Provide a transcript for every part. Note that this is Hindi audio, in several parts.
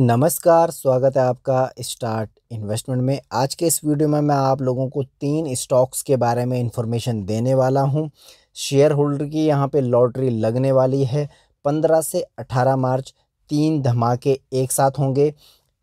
नमस्कार, स्वागत है आपका स्टार्ट इन्वेस्टमेंट में। आज के इस वीडियो में मैं आप लोगों को 3 स्टॉक्स के बारे में इन्फॉर्मेशन देने वाला हूं। शेयर होल्डर की यहां पे लॉटरी लगने वाली है 15 से 18 मार्च। 3 धमाके एक साथ होंगे।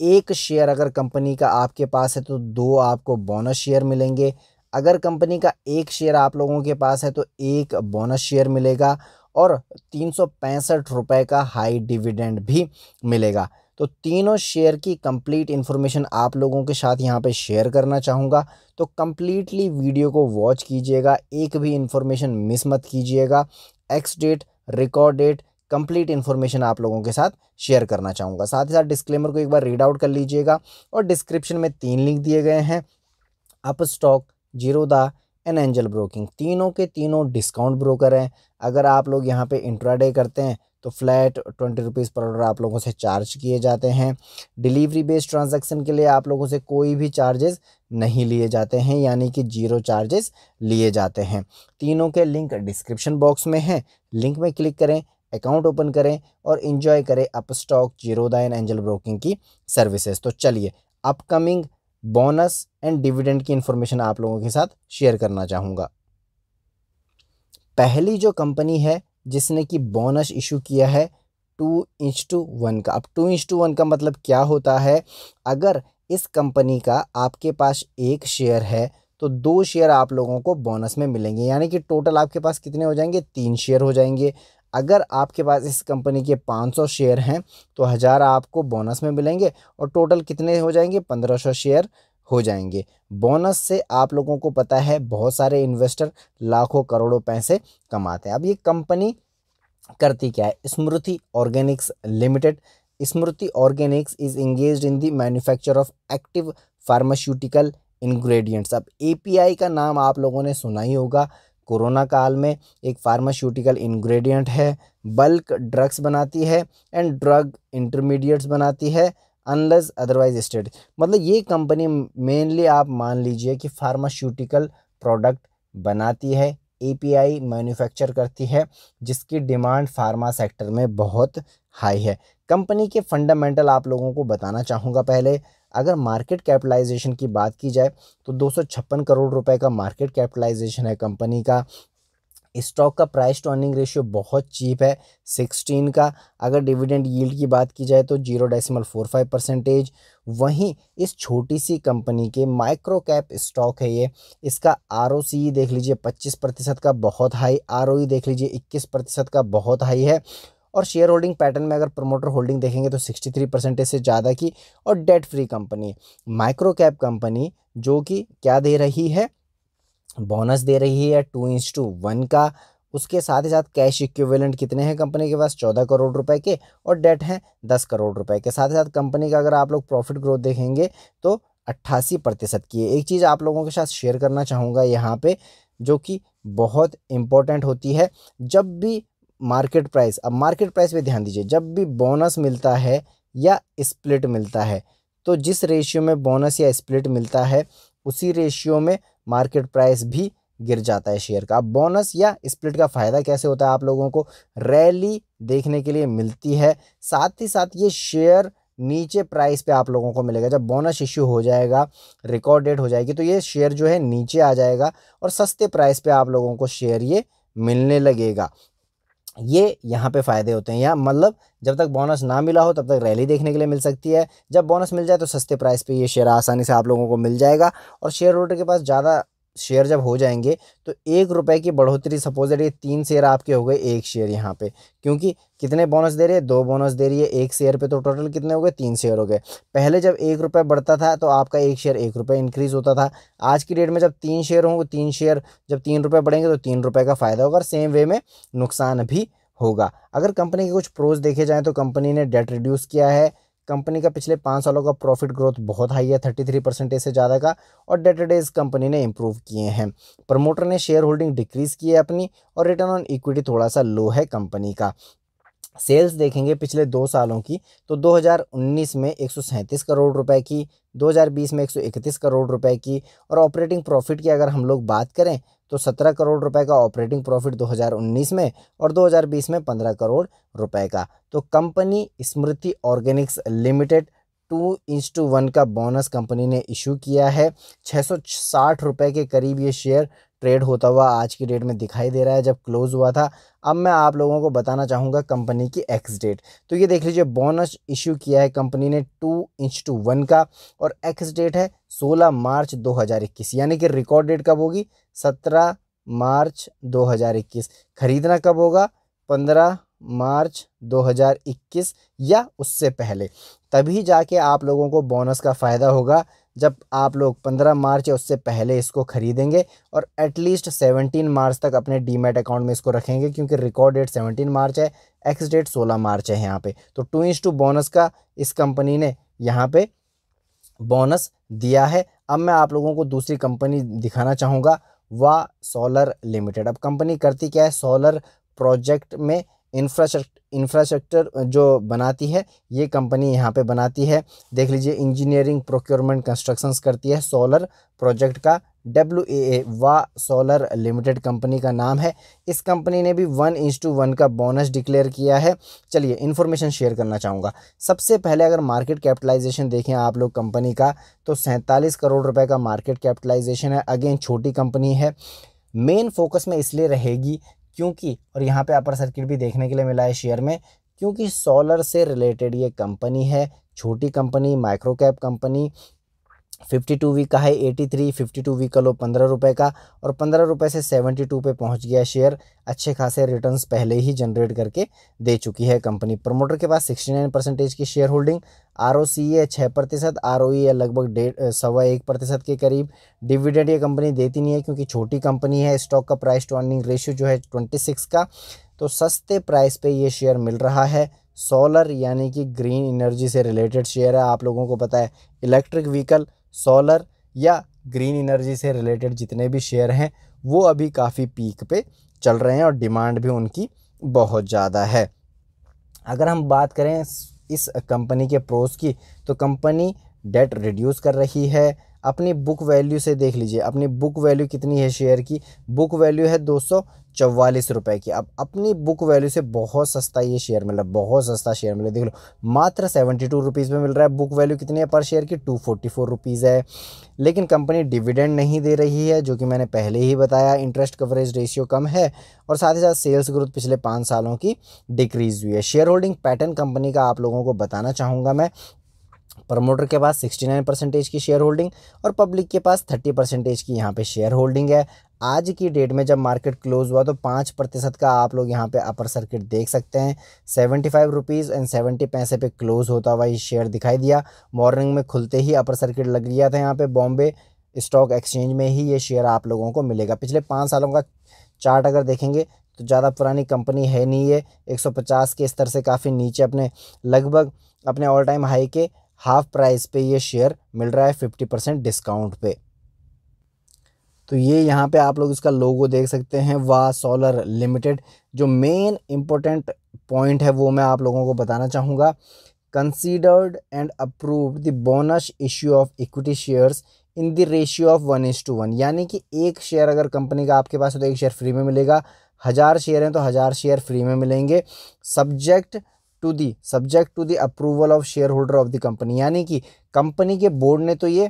एक शेयर अगर कंपनी का आपके पास है तो 2 आपको बोनस शेयर मिलेंगे। अगर कंपनी का एक शेयर आप लोगों के पास है तो 1 बोनस शेयर मिलेगा और 365 रुपये का हाई डिविडेंड भी मिलेगा। तो तीनों शेयर की कंप्लीट इन्फॉर्मेशन आप लोगों के साथ यहां पे शेयर करना चाहूँगा, तो कंप्लीटली वीडियो को वॉच कीजिएगा, एक भी इन्फॉर्मेशन मिस मत कीजिएगा। Ex date, record date, complete information आप लोगों के साथ शेयर करना चाहूँगा। साथ ही साथ डिस्क्लेमर को एक बार रीड आउट कर लीजिएगा और डिस्क्रिप्शन में 3 लिंक दिए गए हैं, Upstox, Zerodha and Angel broking. तीनों के तीनों डिस्काउंट ब्रोकर हैं। अगर आप लोग यहाँ पे इंट्राडे करते हैं तो फ्लैट 20 रुपीज़ पर ऑर्डर आप लोगों से चार्ज किए जाते हैं। डिलीवरी बेस्ड ट्रांजैक्शन के लिए आप लोगों से कोई भी चार्जेस नहीं लिए जाते हैं, यानी कि 0 चार्जेस लिए जाते हैं। तीनों के लिंक डिस्क्रिप्शन बॉक्स में हैं, लिंक में क्लिक करें, अकाउंट ओपन करें और इन्जॉय करें Upstox, Zerodha and Angel broking की सर्विसेज। तो चलिए अपकमिंग बोनस एंड डिविडेंड की इन्फॉर्मेशन आप लोगों के साथ शेयर करना चाहूँगा। पहली जो कंपनी है जिसने कि बोनस इशू किया है 2:1 का। अब 2:1 का मतलब क्या होता है, अगर इस कंपनी का आपके पास एक शेयर है तो 2 शेयर आप लोगों को बोनस में मिलेंगे, यानी कि टोटल आपके पास कितने हो जाएंगे, 3 शेयर हो जाएंगे। अगर आपके पास इस कंपनी के 500 शेयर हैं तो 1000 आपको बोनस में मिलेंगे और टोटल कितने हो जाएंगे, 1500 शेयर हो जाएंगे। बोनस से आप लोगों को पता है बहुत सारे इन्वेस्टर लाखों करोड़ों पैसे कमाते हैं। अब ये कंपनी करती क्या है, Smriti Organics limited. Smriti Organics is engaged in the manufacture of active pharmaceutical ingredients. अब एपीआई का नाम आप लोगों ने सुना ही होगा, कोरोना काल में एक फार्मास्यूटिकल इंग्रेडिएंट है। बल्क ड्रग्स बनाती है एंड ड्रग इंटरमीडिएट्स बनाती है अनलेस अदरवाइज स्टेट। मतलब ये कंपनी मेनली आप मान लीजिए कि फार्मास्यूटिकल प्रोडक्ट बनाती है, एपीआई मैन्युफैक्चर करती है, जिसकी डिमांड फार्मा सेक्टर में बहुत हाई है। कंपनी के फंडामेंटल आप लोगों को बताना चाहूँगा। पहले अगर मार्केट कैपिटलाइजेशन की बात की जाए तो 256 करोड़ रुपए का मार्केट कैपिटलाइजेशन है कंपनी का। स्टॉक का प्राइस टू अर्निंग रेशियो बहुत चीप है 16 का। अगर डिविडेंड यील्ड की बात की जाए तो 0.45%। वहीं इस छोटी सी कंपनी के माइक्रो कैप स्टॉक है ये, इसका आरओसी देख लीजिए 25% का बहुत हाई, आरओई देख लीजिए 21% का बहुत हाई है। और शेयर होल्डिंग पैटर्न में अगर प्रमोटर होल्डिंग देखेंगे तो 63% से ज़्यादा की और debt free company, micro cap company, जो कि क्या दे रही है, बोनस दे रही है 2:1 का। उसके साथ ही साथ कैश इक्विवेलेंट कितने हैं कंपनी के पास, 14 करोड़ रुपए के, और डेट हैं 10 करोड़ रुपए के। साथ ही साथ कंपनी का अगर आप लोग प्रॉफिट ग्रोथ देखेंगे तो 88% की है। एक चीज़ आप लोगों के साथ शेयर करना चाहूँगा यहाँ पे, जो कि बहुत इम्पोर्टेंट होती है, जब भी मार्केट प्राइस, अब मार्केट प्राइस पर ध्यान दीजिए, जब भी बोनस मिलता है या स्प्लिट मिलता है तो जिस रेशियो में बोनस या स्प्लिट मिलता है उसी रेशियो में मार्केट प्राइस भी गिर जाता है शेयर का। बोनस या स्प्लिट का फ़ायदा कैसे होता है, आप लोगों को रैली देखने के लिए मिलती है। साथ ही साथ ये शेयर नीचे प्राइस पे आप लोगों को मिलेगा। जब बोनस इश्यू हो जाएगा, रिकॉर्ड डेट हो जाएगी, तो ये शेयर जो है नीचे आ जाएगा और सस्ते प्राइस पे आप लोगों को शेयर ये मिलने लगेगा। ये यहाँ पे फ़ायदे होते हैं। यहाँ मतलब जब तक बोनस ना मिला हो तब तक रैली देखने के लिए मिल सकती है, जब बोनस मिल जाए तो सस्ते प्राइस पे ये शेयर आसानी से आप लोगों को मिल जाएगा। और शेयर होल्डर के पास ज़्यादा शेयर जब हो जाएंगे तो 1 रुपये की बढ़ोतरी, सपोजर ये 3 शेयर आपके हो गए 1 शेयर यहाँ पे, क्योंकि कितने बोनस दे रही है, 2 बोनस दे रही है 1 शेयर पे, तो टोटल कितने हो गए, 3 शेयर हो गए। पहले जब 1 रुपये बढ़ता था तो आपका 1 शेयर 1 रुपये इंक्रीज़ होता था। आज की डेट में जब 3 शेयर होंगे, 3 शेयर जब 3 रुपये बढ़ेंगे तो 3 रुपये का फ़ायदा होगा और सेम वे में नुकसान भी होगा। अगर कंपनी के कुछ प्रोज देखे जाएँ तो कंपनी ने डेट रिड्यूस किया है, कंपनी का पिछले 5 सालों का प्रॉफिट ग्रोथ बहुत हाई है 33% से ज़्यादा का, और डेट डेज कंपनी ने इम्प्रूव किए हैं। प्रमोटर ने शेयर होल्डिंग डिक्रीज़ की है अपनी और रिटर्न ऑन इक्विटी थोड़ा सा लो है कंपनी का। सेल्स देखेंगे पिछले 2 सालों की तो 2019 में 137 करोड़ रुपए की, 2020 में 131 करोड़ रुपए की। और ऑपरेटिंग प्रॉफिट की अगर हम लोग बात करें तो 17 करोड़ रुपए का ऑपरेटिंग प्रॉफिट 2019 में और 2020 में 15 करोड़ रुपए का। तो कंपनी स्मृति ऑर्गेनिक्स लिमिटेड 2:1 का बोनस कंपनी ने इशू किया है। 660 रुपए के करीब ये शेयर ट्रेड होता हुआ आज की डेट में दिखाई दे रहा है जब क्लोज हुआ था। अब मैं आप लोगों को बताना चाहूँगा कंपनी की एक्स डेट, तो ये देख लीजिए बोनस इश्यू किया है कंपनी ने 2:1 का और एक्स डेट है 16 मार्च 2021, यानी कि रिकॉर्ड डेट कब होगी 17 मार्च 2021, खरीदना कब होगा 15 मार्च 2021 या उससे पहले। तभी जाके आप लोगों को बोनस का फ़ायदा होगा जब आप लोग 15 मार्च या उससे पहले इसको खरीदेंगे और एटलीस्ट 17 मार्च तक अपने डीमैट अकाउंट में इसको रखेंगे, क्योंकि रिकॉर्ड डेट 17 मार्च है, एक्स डेट 16 मार्च है। यहाँ पे तो 2:2 बोनस का इस कंपनी ने यहाँ पे बोनस दिया है। अब मैं आप लोगों को दूसरी कंपनी दिखाना चाहूँगा, वा सोलर लिमिटेड। अब कंपनी करती क्या है, सोलर प्रोजेक्ट में इंफ्रास्ट्रक्चर जो बनाती है ये कंपनी यहाँ पे बनाती है। देख लीजिए इंजीनियरिंग, प्रोक्योरमेंट, कंस्ट्रक्शंस करती है सोलर प्रोजेक्ट का। WAA Waa solar Limited company का नाम है। इस कंपनी ने भी 1:1 का बोनस डिक्लेयर किया है। चलिए इन्फॉर्मेशन शेयर करना चाहूँगा। सबसे पहले अगर मार्केट कैपिटलाइजेशन देखें आप लोग कंपनी का, तो 47 करोड़ रुपये का मार्केट कैपिटलाइजेशन है। अगेन छोटी कंपनी है, मेन फोकस में इसलिए रहेगी क्योंकि, और यहाँ पे अपर सर्किट भी देखने के लिए मिला है शेयर में, क्योंकि सोलर से रिलेटेड ये कंपनी है। छोटी company, micro cap company, 52 week का है 83, 52 वीक का लो 15 रुपए का और 15 रुपए से 72 पे पहुंच गया शेयर। अच्छे खासे रिटर्न्स पहले ही जनरेट करके दे चुकी है कंपनी। प्रमोटर के पास 69% की शेयर होल्डिंग, ROCE है 6%, ROE है लगभग 1.5% के करीब। डिविडेंड ये कंपनी देती नहीं है क्योंकि छोटी कंपनी है। स्टॉक का प्राइस टू अर्निंग रेशियो जो है 26 का, तो सस्ते प्राइस पे ये शेयर मिल रहा है। सोलर यानी कि ग्रीन एनर्जी से रिलेटेड शेयर है, आप लोगों को पता है इलेक्ट्रिक व्हीकल, सोलर या ग्रीन एनर्जी से रिलेटेड जितने भी शेयर हैं वो अभी काफ़ी पीक पे चल रहे हैं और डिमांड भी उनकी बहुत ज़्यादा है। अगर हम बात करें इस कंपनी के प्रोस की, तो कंपनी डेट रिड्यूस कर रही है अपनी बुक वैल्यू से। देख लीजिए अपनी बुक वैल्यू कितनी है शेयर की, बुक वैल्यू है 244 रुपए की। अब अपनी बुक वैल्यू से बहुत सस्ता ये शेयर मिला, बहुत सस्ता शेयर मिला। देख लो मात्र 72 रुपीज़ में मिल रहा है। बुक वैल्यू कितनी है पर शेयर की 244 रुपीज़ है। लेकिन कंपनी डिविडेंड नहीं दे रही है, जो कि मैंने पहले ही बताया। इंटरेस्ट कवरेज रेशियो कम है और साथ ही साथ सेल्स ग्रोथ पिछले 5 सालों की डिक्रीज हुई है। शेयर होल्डिंग पैटर्न कंपनी का आप लोगों को बताना चाहूँगा मैं। प्रमोटर के पास 69% की शेयर होल्डिंग और पब्लिक के पास 30% की यहाँ पे शेयर होल्डिंग है। आज की डेट में जब मार्केट क्लोज हुआ तो 5% का आप लोग यहाँ पे अपर सर्किट देख सकते हैं। 75 रुपीज़ और 70 पैसे पे क्लोज होता हुआ ये शेयर दिखाई दिया। मॉर्निंग में खुलते ही अपर सर्किट लग गया था यहाँ पे, बॉम्बे स्टॉक एक्सचेंज में ही ये शेयर आप लोगों को मिलेगा। पिछले 5 सालों का चार्ट अगर देखेंगे तो ज़्यादा पुरानी कंपनी है नहीं। ये 150 के स्तर से काफ़ी नीचे, अपने लगभग अपने ऑल टाइम हाई के हाफ प्राइस पे ये शेयर मिल रहा है 50% डिस्काउंट पे। तो ये यहाँ पे आप लोग इसका लोगो देख सकते हैं, वा सोलर लिमिटेड। जो मेन इम्पोर्टेंट पॉइंट है वो मैं आप लोगों को बताना चाहूँगा। Considered and approved the bonus issue of equity shares in the ratio of 1:1, यानी कि एक शेयर अगर कंपनी का आपके पास हो तो एक शेयर फ्री में मिलेगा। 1000 शेयर हैं तो 1000 शेयर फ्री में मिलेंगे। Subject to the approval of share holder of the company, यानी कि कंपनी के बोर्ड ने तो ये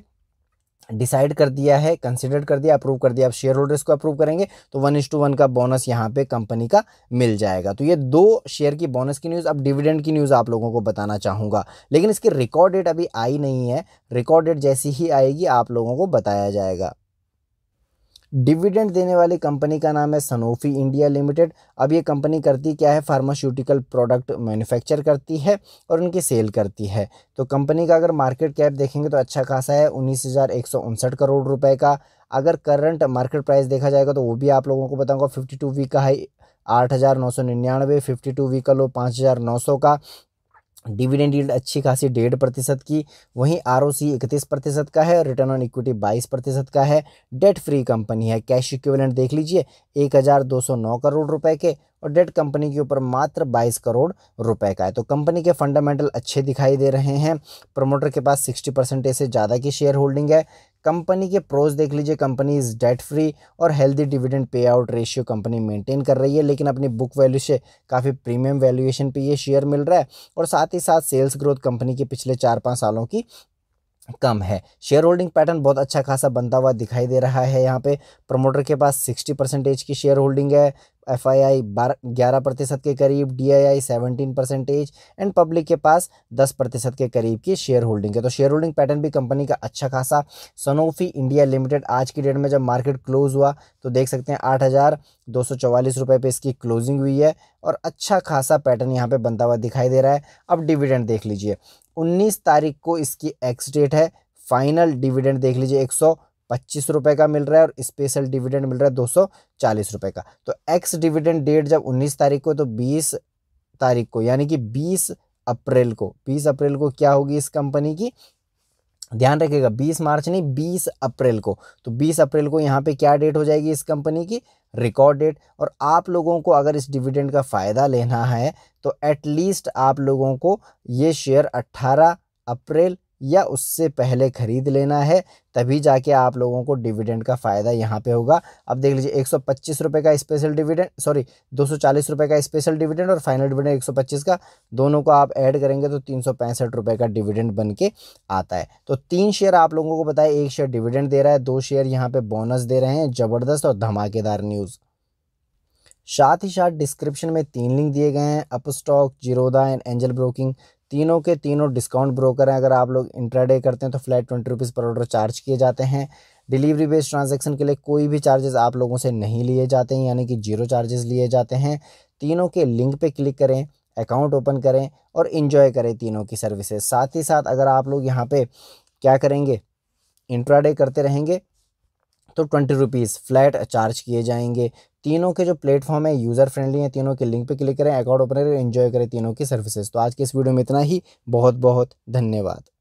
डिसाइड कर दिया है, कंसिडर कर दिया, अप्रूव कर दिया। अब शेयर होल्डर्स को अप्रूव करेंगे तो 1:1 का बोनस यहाँ पे कंपनी का मिल जाएगा। तो ये 2 शेयर की बोनस की न्यूज़। अब डिविडेंड की न्यूज़ आप लोगों को बताना चाहूँगा, लेकिन इसकी रिकॉर्ड डेट अभी आई नहीं है। रिकॉर्ड डेट जैसी ही आएगी आप लोगों को बताया जाएगा। डिविडेंड देने वाली कंपनी का नाम है सनोफी इंडिया लिमिटेड। अब ये कंपनी करती क्या है, फार्मास्यूटिकल प्रोडक्ट मैन्युफैक्चर करती है और उनकी सेल करती है। तो कंपनी का अगर मार्केट कैप देखेंगे तो अच्छा खासा है, 19,159 करोड़ रुपए का। अगर करंट मार्केट प्राइस देखा जाएगा तो वो भी आप लोगों को बताऊँगा। 52 वीक का हाई 8,999, 52 वीक का लो 5,900 का। डिविडेंड यील्ड अच्छी खासी 1.5% की, वहीं ROCE 31% का है, रिटर्न ऑन इक्विटी 22% का है। डेट फ्री कंपनी है। कैश इक्विवेलेंट देख लीजिए 1,209 करोड़ रुपए के और डेट कंपनी के ऊपर मात्र 22 करोड़ रुपए का है। तो कंपनी के फंडामेंटल अच्छे दिखाई दे रहे हैं। प्रमोटर के पास 60% से ज़्यादा की शेयर होल्डिंग है। कंपनी के प्रोज देख लीजिए, कंपनी इज़ डेट फ्री और हेल्दी डिविडेंड पे आउट रेशियो कंपनी मेंटेन कर रही है, लेकिन अपनी बुक वैल्यू से काफ़ी प्रीमियम वैल्यूएशन पे ये शेयर मिल रहा है। और साथ ही साथ सेल्स ग्रोथ कंपनी के पिछले 4-5 सालों की कम है। शेयर होल्डिंग पैटर्न बहुत अच्छा खासा बनता हुआ दिखाई दे रहा है। यहाँ पे प्रमोटर के पास 60% की शेयर होल्डिंग है, FII 11% के करीब, DII 17% एंड पब्लिक के पास 10% के करीब की शेयर होल्डिंग है। तो शेयर होल्डिंग पैटर्न भी कंपनी का अच्छा खासा। सनोफी इंडिया लिमिटेड आज की डेट में जब मार्केट क्लोज़ हुआ तो देख सकते हैं 8,244 रुपये पर इसकी क्लोजिंग हुई है और अच्छा खासा पैटर्न यहाँ पे बनता हुआ दिखाई दे रहा है। अब डिविडेंड देख लीजिए, 19 तारीख को इसकी एक्स डेट है। फाइनल डिविडेंड देख लीजिए 125 रुपये का मिल रहा है और स्पेशल डिविडेंड मिल रहा है 240 रुपये का। तो एक्स डिविडेंड डेट जब 19 तारीख को, तो 20 तारीख को यानी कि 20 अप्रैल को क्या होगी इस कंपनी की, ध्यान रखिएगा 20 मार्च नहीं 20 अप्रैल को। तो 20 अप्रैल को यहाँ पे क्या डेट हो जाएगी इस कंपनी की, रिकॉर्ड डेट। और आप लोगों को अगर इस डिविडेंड का फ़ायदा लेना है तो एटलीस्ट आप लोगों को ये शेयर 18 अप्रैल या उससे पहले ख़रीद लेना है, तभी जाके आप लोगों को डिविडेंड का फ़ायदा यहाँ पे होगा। अब देख लीजिए 125 रुपये का स्पेशल डिविडेंड, सॉरी 240 रुपये का स्पेशल डिविडेंड और फाइनल डिविडेंड 125 का, दोनों को आप ऐड करेंगे तो 365 रुपये का डिविडेंड बन के आता है। तो 3 शेयर आप लोगों को बताए, 1 शेयर डिविडेंड दे रहा है, 2 शेयर यहाँ पर बोनस दे रहे हैं। ज़बरदस्त और धमाकेदार न्यूज़। साथ ही साथ डिस्क्रिप्शन में 3 लिंक दिए गए हैं, Upstox, Zerodha and Angel broking, तीनों के तीनों डिस्काउंट ब्रोकर हैं। अगर आप लोग इंट्राडे करते हैं तो फ्लैट 20 रुपीज़ पर ऑर्डर चार्ज किए जाते हैं। डिलीवरी बेस्ड ट्रांजैक्शन के लिए कोई भी चार्जेस आप लोगों से नहीं लिए जाते हैं, यानी कि 0 चार्जेस लिए जाते हैं। तीनों के लिंक पे क्लिक करें, अकाउंट ओपन करें और इन्जॉय करें तीनों की सर्विसेज। साथ ही साथ अगर आप लोग यहाँ पर क्या करेंगे, इंट्राडे करते रहेंगे तो 20 रुपीज़ फ्लैट चार्ज किए जाएंगे। तीनों के जो प्लेटफॉर्म है यूज़र फ्रेंडली हैं। तीनों के लिंक पे क्लिक करें, अकाउंट ओपन करें, एंजॉय करें तीनों की सर्विसेज। तो आज के इस वीडियो में इतना ही। बहुत बहुत धन्यवाद।